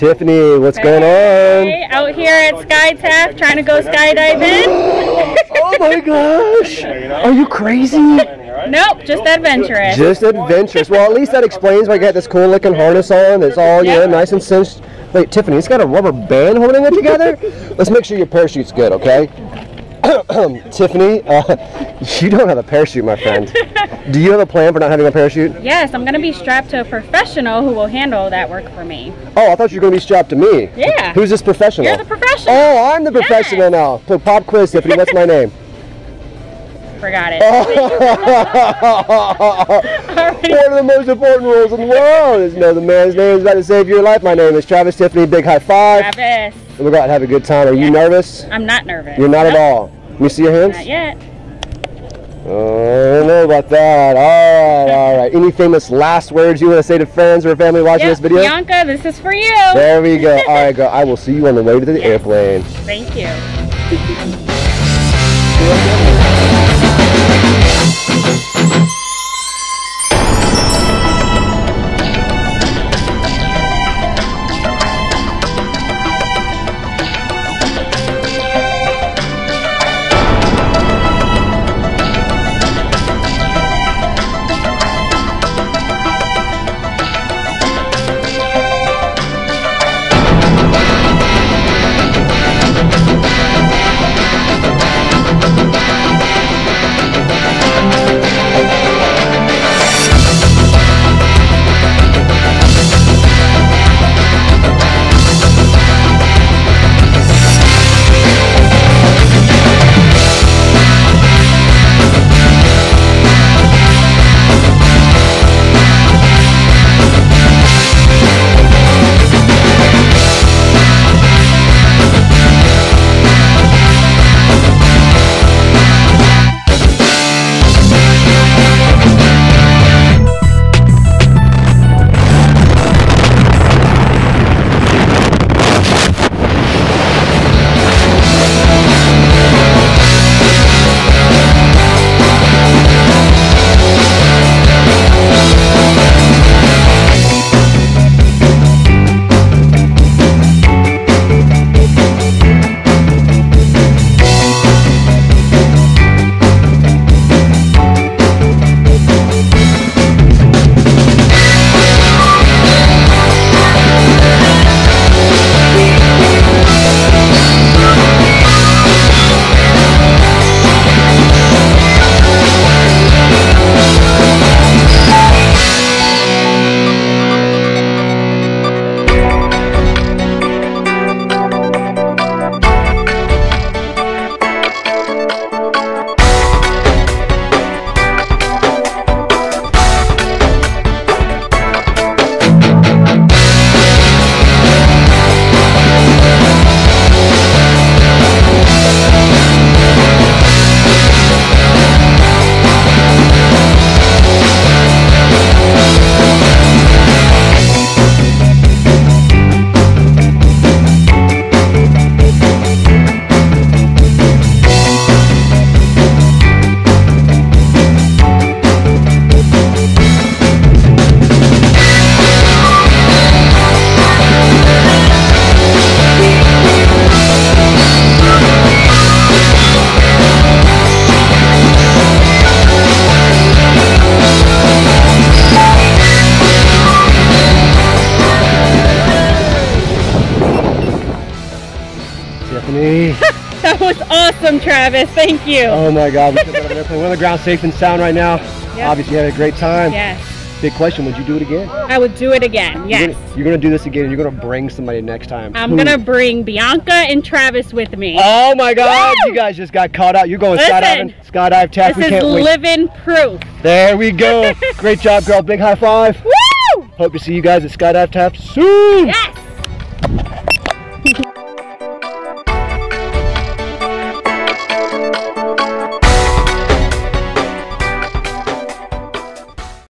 Tiffany, what's going on? Out here at Skydive Taft, trying to go skydiving. Oh my gosh! Are you crazy? Nope, just adventurous. Just adventurous. Well, at least that explains why I got this cool looking harness on. It's all, you know, nice and cinched. Wait, Tiffany, it's got a rubber band holding it together? Let's make sure your parachute's good, okay? Tiffany, you don't have a parachute, my friend. Do you have a plan for not having a parachute? Yes, I'm going to be strapped to a professional who will handle that work for me. Oh, I thought you were going to be strapped to me. Yeah. Who's this professional? You're the professional. Oh, I'm the professional now. So pop quiz, Tiffany, what's my name? Forgot it. One of the most important rules in the world is know the man's name is about to save your life. My name is Travis. Tiffany, big high five. Travis. And we're going to have a good time. Are you nervous? I'm not nervous. You're not at all. Let me see your hands. Not yet. Oh, I don't know about that. All right. Any famous last words you want to say to friends or family watching this video? Bianca, this is for you. There we go. All right, girl. I will see you on the way to the airplane. Thank you. That was awesome, Travis. Thank you. Oh my God, we're on the ground safe and sound right now. Yep. Obviously, you had a great time. Yes. Big question, would you do it again? I would do it again, yes. You're going to do this again, and you're going to bring somebody next time. I'm going to bring Bianca and Travis with me. Oh my God, you guys just got caught out. You're going skydiving, Skydive Taft. This is living proof. There we go. Great job, girl. Big high five. Woo! Hope to see you guys at Skydive Taft soon. Yes.